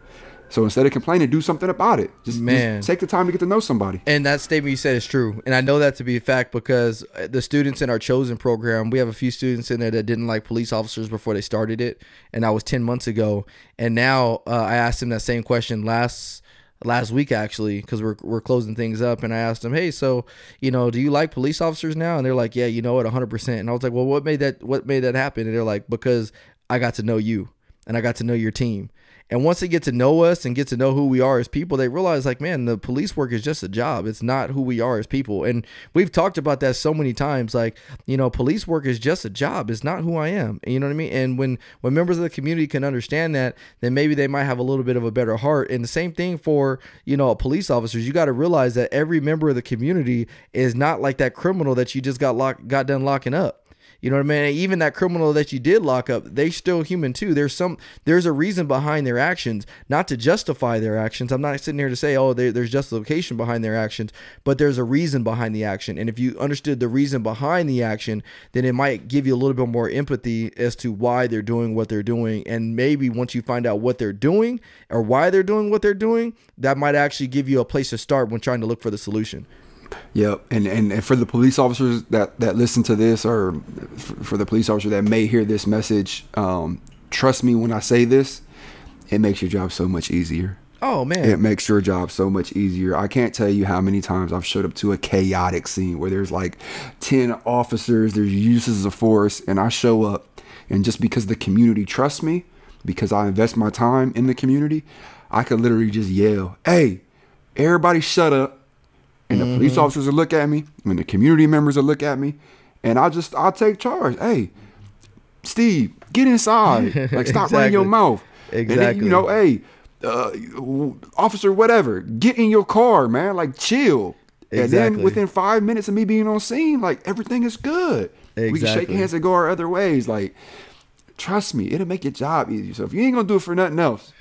So instead of complaining, do something about it. Just take the time to get to know somebody. And that statement you said is true. And I know that to be a fact because the students in our Chosen program, we have a few students in there that didn't like police officers before they started it. And that was 10 months ago. And now I asked them that same question last week, actually, because we're closing things up. And I asked them, hey, so, you know, do you like police officers now? And they're like, yeah, you know what, 100%. And I was like, well, what made that happen? And they're like, because I got to know you and I got to know your team. And once they get to know us and get to know who we are as people, they realize, like, man, the police work is just a job. It's not who we are as people. And we've talked about that so many times. Like, you know, police work is just a job. It's not who I am. You know what I mean? And when members of the community can understand that, then maybe they might have a little bit of a better heart. And the same thing for, you know, police officers. You got to realize that every member of the community is not like that criminal that you just got done locking up. You know what I mean? Even that criminal that you did lock up, they're still human too. There's a reason behind their actions, not to justify their actions. I'm not sitting here to say, oh, there's justification behind their actions, but there's a reason behind the action. And if you understood the reason behind the action, then it might give you a little bit more empathy as to why they're doing what they're doing. And maybe once you find out what they're doing or why they're doing what they're doing, that might actually give you a place to start when trying to look for the solution. Yeah, and for the police officers that listen to this, or for the police officer that may hear this message, trust me when I say this, it makes your job so much easier. Oh, man. It makes your job so much easier. I can't tell you how many times I've showed up to a chaotic scene where there's like 10 officers, there's uses of force, and I show up, and just because the community trusts me, because I invest my time in the community, I could literally just yell, hey, everybody shut up. And the police officers will look at me, and the community members will look at me, and I'll take charge. Hey, Steve, get inside. Like, stop running your mouth. Exactly. And then, you know, hey, officer, whatever, get in your car, man. Like, chill. Exactly. And then within 5 minutes of me being on scene, like, everything is good. Exactly. We can shake hands and go our other ways. Like, trust me, it'll make your job easier. So if you ain't gonna do it for nothing else,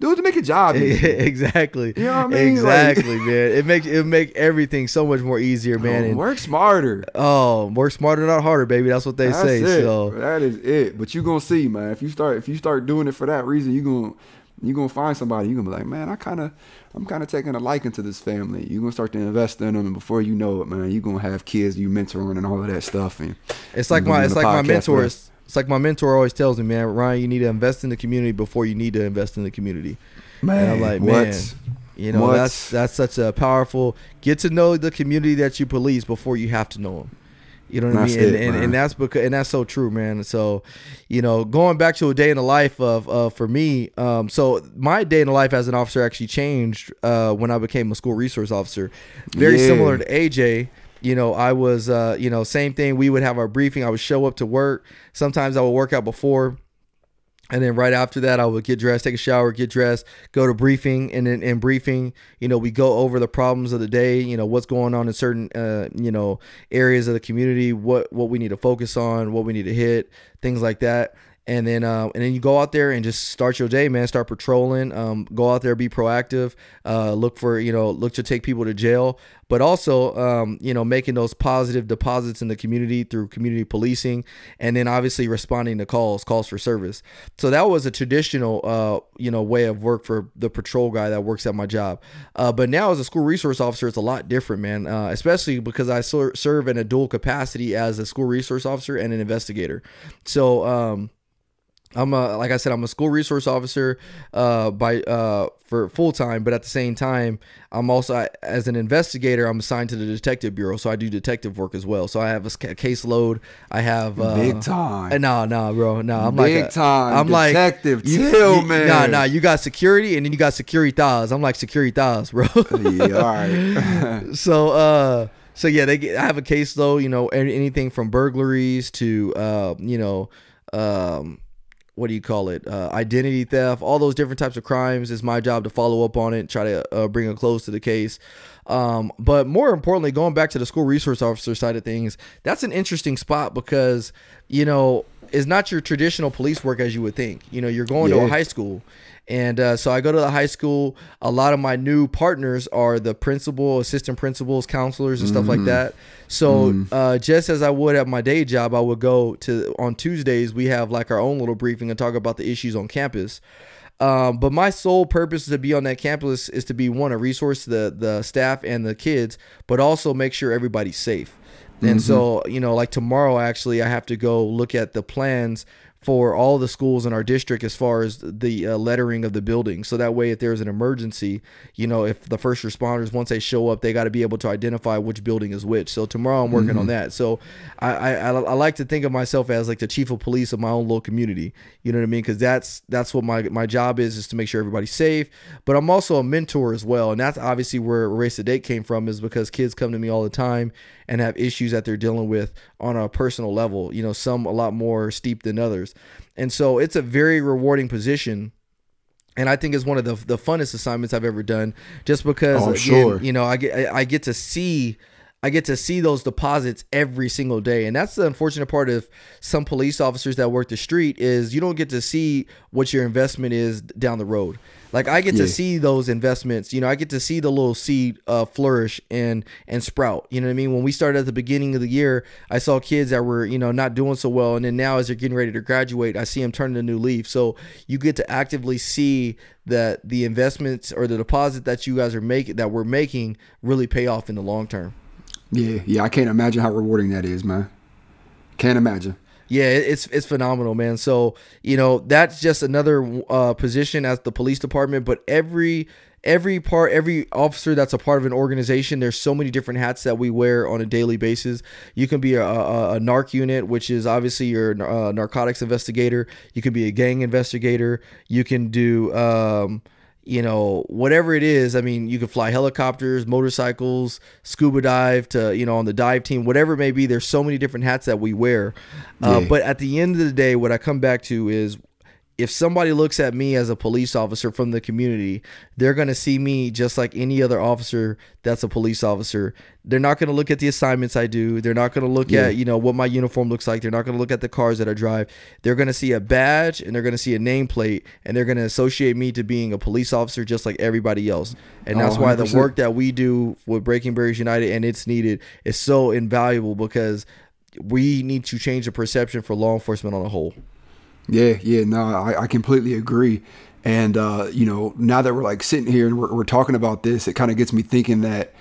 dude, to make a job. Exactly. You know what I mean? Exactly, like, man. It make everything so much more easier, man. And work smarter. Oh, work smarter, not harder, baby. That's what they say. It. So that is it. But you're gonna see, man. If you start doing it for that reason, you're gonna find somebody. You're gonna be like, man, I'm kind of taking a liking to this family. You're gonna start to invest in them, and before you know it, man, you're gonna have kids you mentoring and all of that stuff. And it's like my mentors. It's like my mentor always tells me, man, Ryan, you need to invest in the community before you need to invest in the community. Man, and I'm like, man, you know, that's such a powerful, get to know the community that you police before you have to know them. You know what I mean? And that's because, and that's so true, man. So, you know, going back to a day in the life of, for me, so my day in the life as an officer actually changed when I became a school resource officer. Very similar to AJ. You know, I was, you know, same thing. We would have our briefing. I would show up to work. Sometimes I would work out before. And then right after that, I would get dressed, take a shower, get dressed, go to briefing. And then in briefing, you know, we go over the problems of the day, you know, what's going on in certain, you know, areas of the community, what we need to focus on, what we need to hit, things like that. And then you go out there and just start your day, man. Start patrolling. Go out there, be proactive. Look for, look to take people to jail, but also, making those positive deposits in the community through community policing, and then obviously responding to calls for service. So that was a traditional, way of work for the patrol guy that works at my job. But now as a school resource officer, it's a lot different, man. Especially because I serve in a dual capacity as a school resource officer and an investigator. So, like I said, I'm a school resource officer for full time, but at the same time, I'm also, as an investigator, I'm assigned to the detective bureau, so I do detective work as well. So I have a caseload. I have big time. No, bro, no. I'm big like time. I'm detective like detective Tillman. Nah. You got security, and then you got securitas. I'm like securitas, bro. Yeah, all right. So yeah, I have a caseload. Anything from burglaries to what do you call it? Identity theft, all those different types of crimes. It's my job to follow up on it, try to bring a close to the case. But more importantly, going back to the school resource officer side of things, that's an interesting spot because, it's not your traditional police work as you would think. You're going to a high school. And so I go to the high school. A lot of my new partners are the principal, assistant principals, counselors, and stuff like that. So just as I would at my day job, I would go to, on Tuesdays, we have like our own little briefing and talk about the issues on campus. But my sole purpose to be on that campus is to be, one, a resource to the staff and the kids, but also make sure everybody's safe. And so, like tomorrow, actually, I have to go look at the plans for all the schools in our district as far as the lettering of the building. So that way, if there's an emergency, if the first responders, once they show up, they got to be able to identify which building is which. So tomorrow I'm working on that. So I like to think of myself as like the chief of police of my own little community. You know what I mean? Because that's what my job is to make sure everybody's safe. But I'm also a mentor as well. And that's obviously where Erase the Date came from, is because kids come to me all the time and have issues that they're dealing with on a personal level, some a lot more steep than others. And so it's a very rewarding position. And I think it's one of the funnest assignments I've ever done, just because, I get to see those deposits every single day. And that's the unfortunate part of some police officers that work the street, is you don't get to see what your investment is down the road. Like I get to see those investments, I get to see the little seed flourish and sprout. You know what I mean? When we started at the beginning of the year, I saw kids that were, not doing so well. And then now as they're getting ready to graduate, I see them turning a new leaf. So you get to actively see that the investments or the deposit that you guys are making, that we're making, really pay off in the long term. Yeah. Yeah. I can't imagine how rewarding that is, man. Can't imagine. Yeah, it's phenomenal, man. So, that's just another position at the police department, but every officer that's a part of an organization, there's so many different hats that we wear on a daily basis. You can be a NARC unit, which is obviously your narcotics investigator. You can be a gang investigator. You can do, whatever it is. I mean, you can fly helicopters, motorcycles, scuba dive to, on the dive team, whatever it may be. There's so many different hats that we wear. But at the end of the day, what I come back to is, if somebody looks at me as a police officer from the community, they're going to see me just like any other officer that's a police officer. They're not going to look at the assignments I do. They're not going to look at, what my uniform looks like. They're not going to look at the cars that I drive. They're going to see a badge, and they're going to see a nameplate, and they're going to associate me to being a police officer just like everybody else. And that's why the work that we do with Breaking Barriers United and It's Needed is so invaluable, because we need to change the perception for law enforcement on the whole. Yeah, no, I completely agree. And, now that we're like sitting here and we're talking about this, it kind of gets me thinking that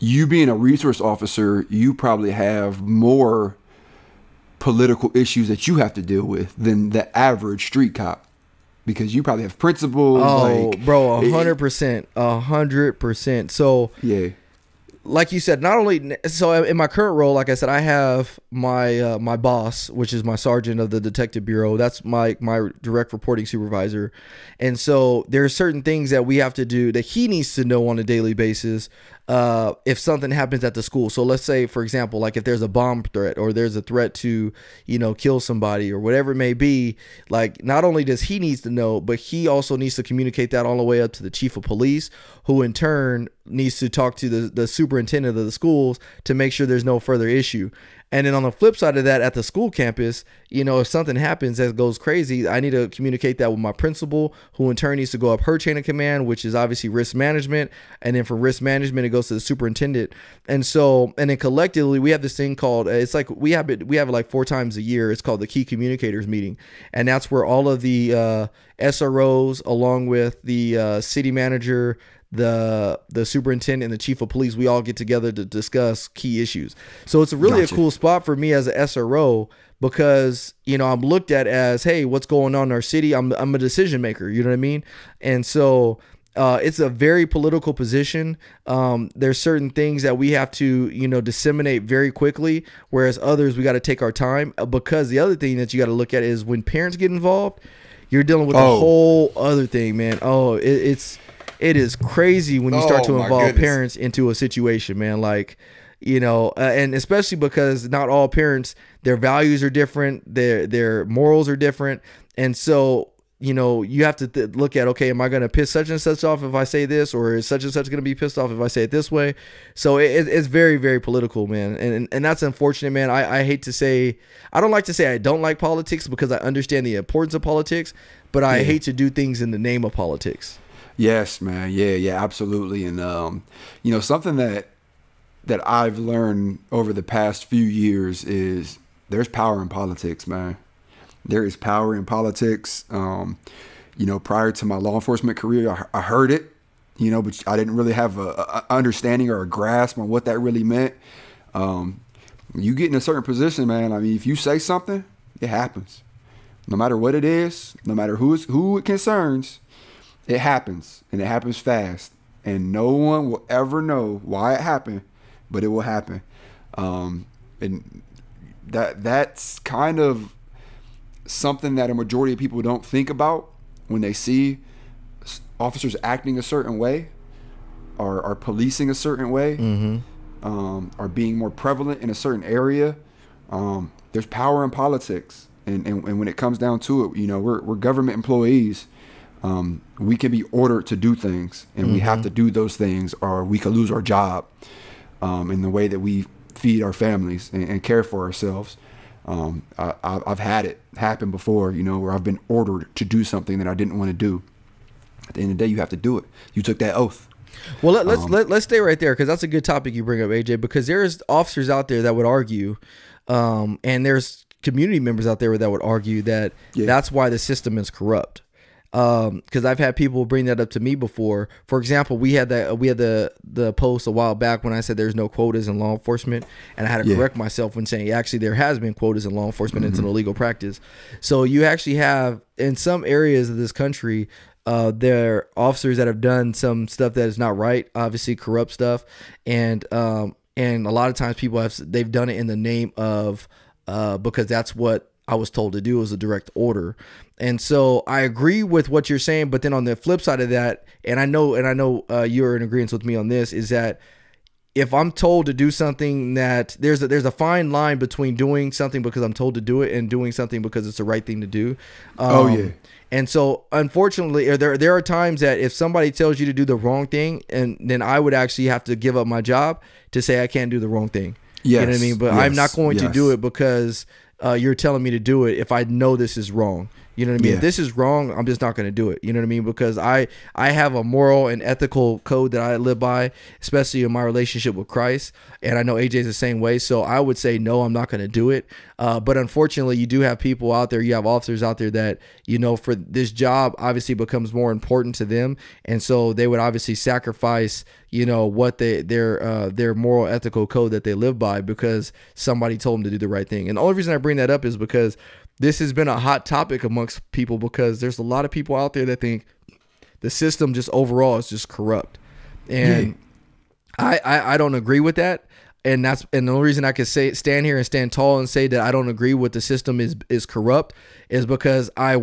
you being a resource officer, you probably have more political issues that you have to deal with than the average street cop, because you probably have principles. Oh, like, bro, 100%, 100%. So, yeah. Like you said, not only so in my current role, like I said, I have my my boss, which is my sergeant of the detective bureau. That's my direct reporting supervisor, and so there are certain things that we have to do that he needs to know on a daily basis. If something happens at the school, so let's say, for example, like if there's a bomb threat or there's a threat to, kill somebody or whatever it may be, like not only does he needs to know, but he also needs to communicate that all the way up to the chief of police, who in turn needs to talk to the super superintendent of the schools to make sure there's no further issue. And then on the flip side of that, at the school campus, you know, if something happens that goes crazy, I need to communicate that with my principal, who in turn needs to go up her chain of command, which is obviously risk management. And then from risk management, it goes to the superintendent. And so, and then collectively, we have this thing called, it's like, we have it like 4 times a year. It's called the Key Communicators Meeting. And that's where all of the SROs, along with the city manager, the superintendent, and the chief of police, we all get together to discuss key issues. So it's really a cool spot for me as an SRO, because, you know, I'm looked at as, hey, what's going on in our city? I'm a decision maker, you know what I mean? And so it's a very political position. There's certain things that we have to, you know, disseminate very quickly, whereas others, we got to take our time, because the other thing that you got to look at is when parents get involved, you're dealing with a whole other thing, man. It is crazy when you start to involve parents into a situation, man. Like, you know, and especially because not all parents, their values are different, their morals are different. And so, you know, you have to look at, okay, am I going to piss such and such off if I say this, or is such and such going to be pissed off if I say it this way? So it's very, very political, man. And that's unfortunate, man. I hate to say, I don't like to say I don't like politics, because I understand the importance of politics, but I hate to do things in the name of politics. Yes, man. Yeah, absolutely. And, you know, something that I've learned over the past few years is there's power in politics, man. There is power in politics. You know, prior to my law enforcement career, I heard it, you know, but I didn't really have a understanding or a grasp on what that really meant. You get in a certain position, man. I mean, if you say something, it happens. No matter what it is, no matter who it concerns, it happens, and it happens fast, and no one will ever know why it happened, but it will happen. And that's kind of something that a majority of people don't think about when they see officers acting a certain way, or are policing a certain way, or being more prevalent in a certain area. There's power in politics, and when it comes down to it, you know, we're government employees. We can be ordered to do things, and we have to do those things, or we could lose our job in the way that we feed our families and care for ourselves. I've had it happen before, you know, where I've been ordered to do something that I didn't want to do. At the end of the day, you have to do it. You took that oath. Well, let's stay right there, because that's a good topic you bring up, AJ, because there's officers out there that would argue, and there's community members out there that would argue that that's why the system is corrupt. Because I've had people bring that up to me before. For example, we had the post a while back when I said there's no quotas in law enforcement, and I had to correct myself when saying actually there has been quotas in law enforcement. It's an illegal practice. So you actually have in some areas of this country, there are officers that have done some stuff that is not right, obviously corrupt stuff, and a lot of times people they've done it in the name of because that's what I was told to do, as a direct order. And so I agree with what you're saying, but then on the flip side of that, and I know you're in agreement with me on this, is that if I'm told to do something, that there's a fine line between doing something because I'm told to do it and doing something because it's the right thing to do. And so unfortunately, there are times that if somebody tells you to do the wrong thing, and then I would actually have to give up my job to say I can't do the wrong thing. You know what I mean? But I'm not going to do it because you're telling me to do it if I know this is wrong. You know what I mean? If this is wrong, I'm just not going to do it. You know what I mean? Because I have a moral and ethical code that I live by, especially in my relationship with Christ. And I know AJ's the same way. So I would say, no, I'm not going to do it. But unfortunately, you do have people out there, you have officers out there that, you know, for this job obviously becomes more important to them. And so they would obviously sacrifice, you know, what their moral ethical code that they live by, because somebody told them to do the right thing. And the only reason I bring that up is because this has been a hot topic amongst people, because there's a lot of people out there that think the system just overall is just corrupt. And I don't agree with that. And the only reason I can stand here and stand tall and say that I don't agree with the system is corrupt is because I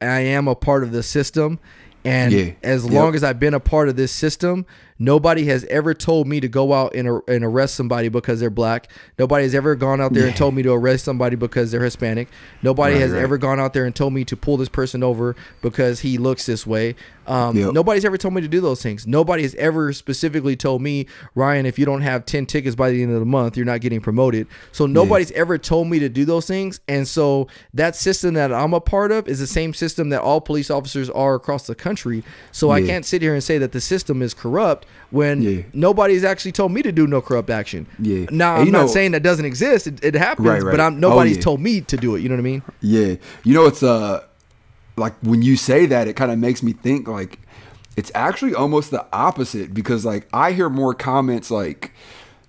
am a part of the system. And as long as I've been a part of this system, Nobody has ever told me to go out and arrest somebody because they're black. Nobody has ever gone out there and told me to arrest somebody because they're Hispanic. Nobody has ever gone out there and told me to pull this person over because he looks this way. Nobody's ever told me to do those things. Nobody has ever specifically told me, Ryan, if you don't have 10 tickets by the end of the month, you're not getting promoted. So nobody's ever told me to do those things. And so that system that I'm a part of is the same system that all police officers are across the country. So I can't sit here and say that the system is corrupt when nobody's actually told me to do no corrupt action. Now, I'm not saying that doesn't exist. It happens, but nobody's told me to do it. You know what I mean? You know, it's like when you say that, it kind of makes me think like it's actually almost the opposite, because like I hear more comments like,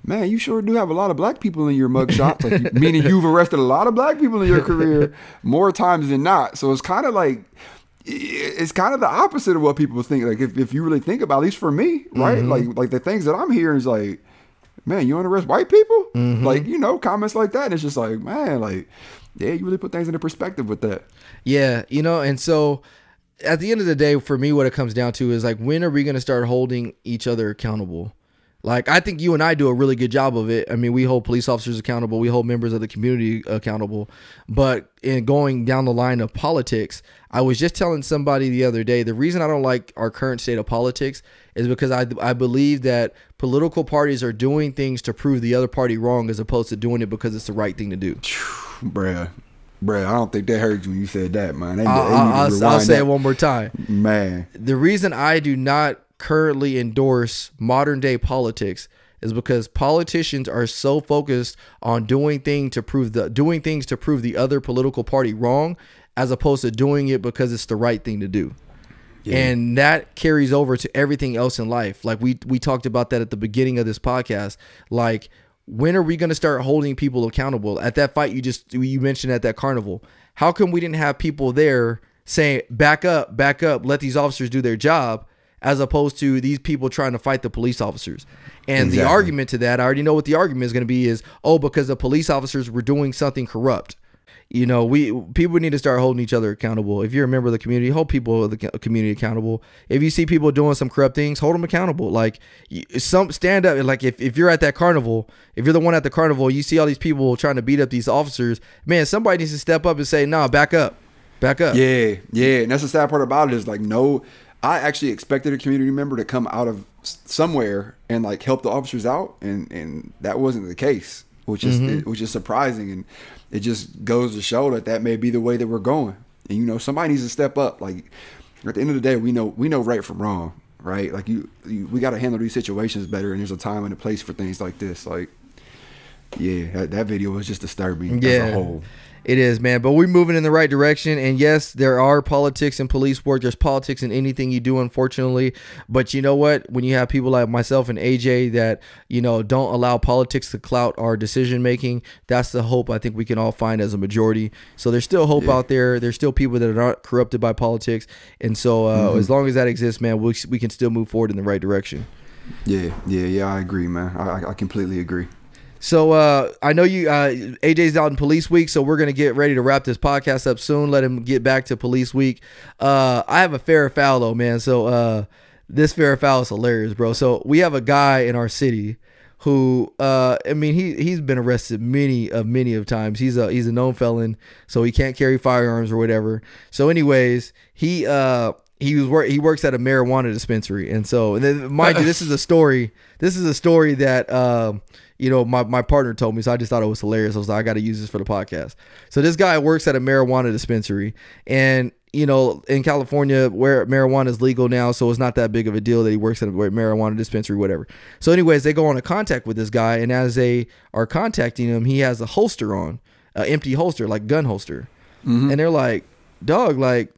man, you sure do have a lot of black people in your mugshots, like, meaning you've arrested a lot of black people in your career more times than not. So it's kind of like, it's kind of the opposite of what people think. Like if you really think about it, at least for me, right? Like the things that I'm hearing is like, man, you want to arrest white people? Like, you know, comments like that. And it's just like, man, like, yeah, you really put things into perspective with that. Yeah, you know, and so at the end of the day, for me, what it comes down to is like, when are we going to start holding each other accountable? Like, I think you and I do a really good job of it. I mean, we hold police officers accountable. We hold members of the community accountable. But in going down the line of politics, I was just telling somebody the other day, the reason I don't like our current state of politics is because I believe that political parties are doing things to prove the other party wrong as opposed to doing it because it's the right thing to do. Bruh, I don't think they heard you when you said that, man. I'll say it one more time. Man. The reason I do not currently endorse modern day politics is because politicians are so focused on doing things to prove the other political party wrong as opposed to doing it because it's the right thing to do. And that carries over to everything else in life. Like we talked about that at the beginning of this podcast. Like, when are we going to start holding people accountable? At that fight you mentioned at that carnival, how come we didn't have people there saying, back up, let these officers do their job, as opposed to these people trying to fight the police officers? And the argument to that, I already know what the argument is going to be, is, oh, because the police officers were doing something corrupt. You know, people need to start holding each other accountable. If you're a member of the community, hold people of the community accountable. If you see people doing some corrupt things, hold them accountable. Like, stand up. Like, if you're at that carnival, if you're the one at the carnival, you see all these people trying to beat up these officers, man, somebody needs to step up and say, nah, back up. Back up. Yeah. And that's the sad part about it is, like, no, I actually expected a community member to come out of somewhere and like help the officers out, and that wasn't the case, which is which is surprising, and it just goes to show that that may be the way that we're going. And you know, somebody needs to step up. Like at the end of the day, we know right from wrong, right? Like we got to handle these situations better, and there's a time and a place for things like this. Like that video was just disturbing as a whole. It is, man, but we're moving in the right direction. And yes, there are politics in police work. There's politics in anything you do, unfortunately. But you know what? When you have people like myself and AJ that, you know, don't allow politics to clout our decision making, that's the hope I think we can all find as a majority. So there's still hope out there. There's still people that are not corrupted by politics. And so as long as that exists, man, we can still move forward in the right direction. Yeah, I agree, man. I completely agree. So I know you, AJ's out in Police Week, so we're going to get ready to wrap this podcast up soon. Let him get back to Police Week. I have a fair or foul, though, man. So this fair or foul is hilarious, bro. So we have a guy in our city who, I mean, he's been arrested many times. He's a known felon, so he can't carry firearms or whatever. So anyways, he works at a marijuana dispensary. And so, and then, mind you, this is a story that, you know, my partner told me, so I just thought it was hilarious. I was like, I got to use this for the podcast. So this guy works at a marijuana dispensary, and you know, in California where marijuana is legal now, so it's not that big of a deal that he works at a marijuana dispensary, whatever. So anyways, they go on a contact with this guy, and as they are contacting him, he has a holster on, an empty holster, like gun holster. And they're like, dog, like,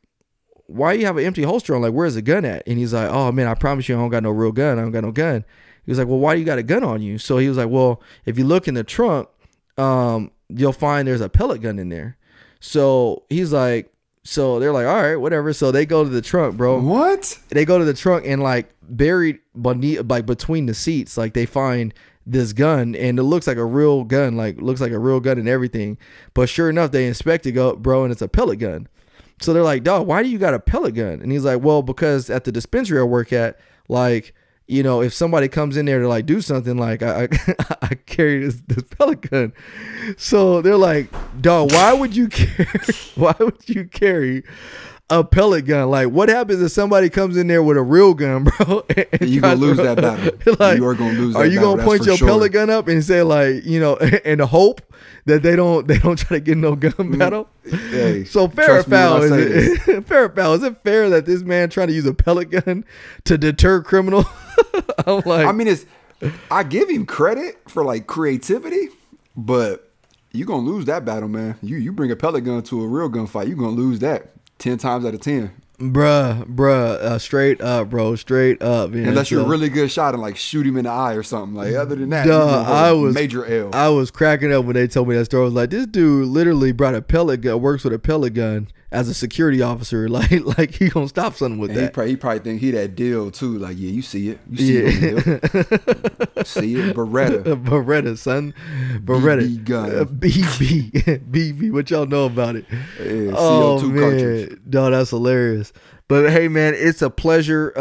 why you have an empty holster on? Like, where's the gun at? And he's like, oh man, I promise you I don't got no real gun. I don't got no gun. He was like, well, why do you got a gun on you? So he was like, well, if you look in the trunk, you'll find there's a pellet gun in there. So he's like, so they're like, all right, whatever. So they go to the trunk, bro. What? They go to the trunk, and like buried beneath, like between the seats, like they find this gun, and it looks like a real gun, like looks like a real gun and everything. But sure enough, they inspect it, bro, and it's a pellet gun. So they're like, dog, why do you got a pellet gun? And he's like, well, because at the dispensary I work at, like, you know, if somebody comes in there to like do something, like I carry this pellet gun. So they're like, dog, why would you carry a pellet gun? Like, what happens if somebody comes in there with a real gun, bro? And you gonna lose that battle. Like, you are gonna lose that battle. Are you gonna point your pellet gun up and say, like, you know, in the hope that they don't try to get no gun battle? Hey, so fair or foul, is it fair that this man trying to use a pellet gun to deter criminals? I'm like, I mean, I give him credit for like creativity, but you gonna lose that battle, man. You bring a pellet gun to a real gunfight, you gonna lose that. 10 times out of 10, bruh, straight up, bro, straight up. Man. Unless you're a really good shot and like shoot him in the eye or something. Like, other than that, duh, I was major L. I was cracking up when they told me that story. I was like, this dude literally brought a pellet gun, works with a pellet gun as a security officer. Like he gonna stop something with and that. He probably think he that deal too. Like, yeah, you see it, see it, Beretta, son, Beretta BB gun, BB. What y'all know about it? Yeah, oh CO2 man, dog, that's hilarious. But hey, man, it's a pleasure.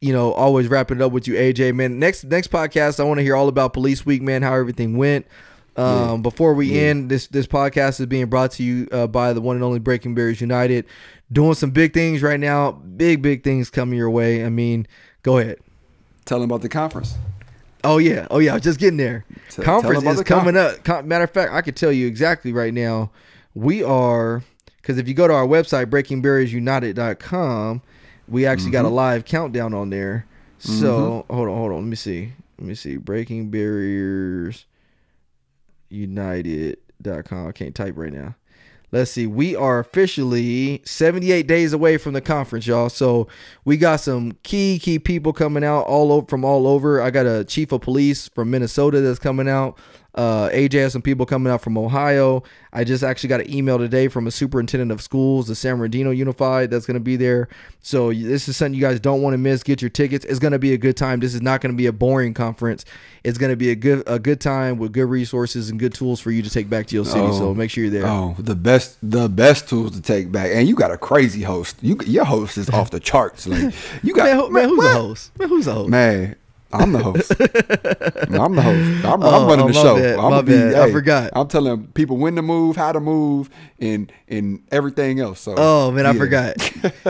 You know, always wrapping it up with you, AJ. Man, next podcast, I want to hear all about Police Week, man, how everything went. Before we end, this podcast is being brought to you by the one and only Breaking Barriers United. Doing some big things right now. Big things coming your way. I mean, go ahead. Tell them about the conference. Oh yeah, I was just getting there. Conference is coming up. Matter of fact, I could tell you exactly right now. We are, because if you go to our website, breakingbarriersunited.com, we actually got a live countdown on there. So hold on, let me see, Breaking Barriers United.com. I can't type right now. Let's see. We are officially 78 days away from the conference, y'all. So we got some key people coming out from all over. I got a chief of police from Minnesota that's coming out. AJ has some people coming out from Ohio. I just actually got an email today from a superintendent of schools, the San Bernardino Unified, that's going to be there. So this is something you guys don't want to miss. Get your tickets. It's going to be a good time. This is not going to be a boring conference. It's going to be a good time with good resources and good tools for you to take back to your city. So make sure you're there. The best tools to take back. And you got a crazy host. Your host is off the charts. Like, you got man, who's the host? Man. I'm the host. I'm running the show. I forgot. I'm telling people when to move, how to move, and everything else. So, oh man, yeah. I forgot.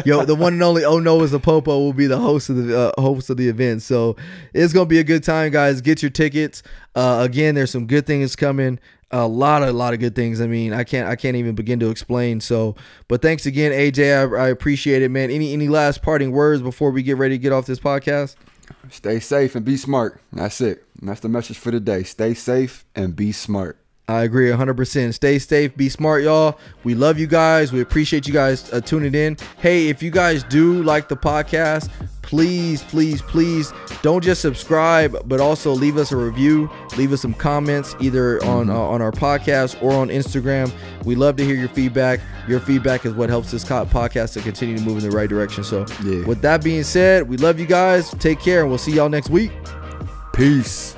Yo, the one and only Oh No It's Da Popo will be the host of the event. So it's gonna be a good time, guys. Get your tickets. Again, there's some good things coming. A lot of good things. I mean, I can't even begin to explain. So, but thanks again, AJ. I appreciate it, man. Any last parting words before we get ready to get off this podcast? Stay safe and be smart. That's it. And that's the message for today. Stay safe and be smart. I agree 100%. Stay safe, be smart, y'all. We love you guys. We appreciate you guys tuning in. Hey, if you guys do like the podcast, please don't just subscribe, but also leave us a review, leave us some comments, either on our podcast or on Instagram. We love to hear your feedback. Your feedback is what helps this podcast to continue to move in the right direction. So with that being said, we love you guys. Take care, and we'll see y'all next week. Peace.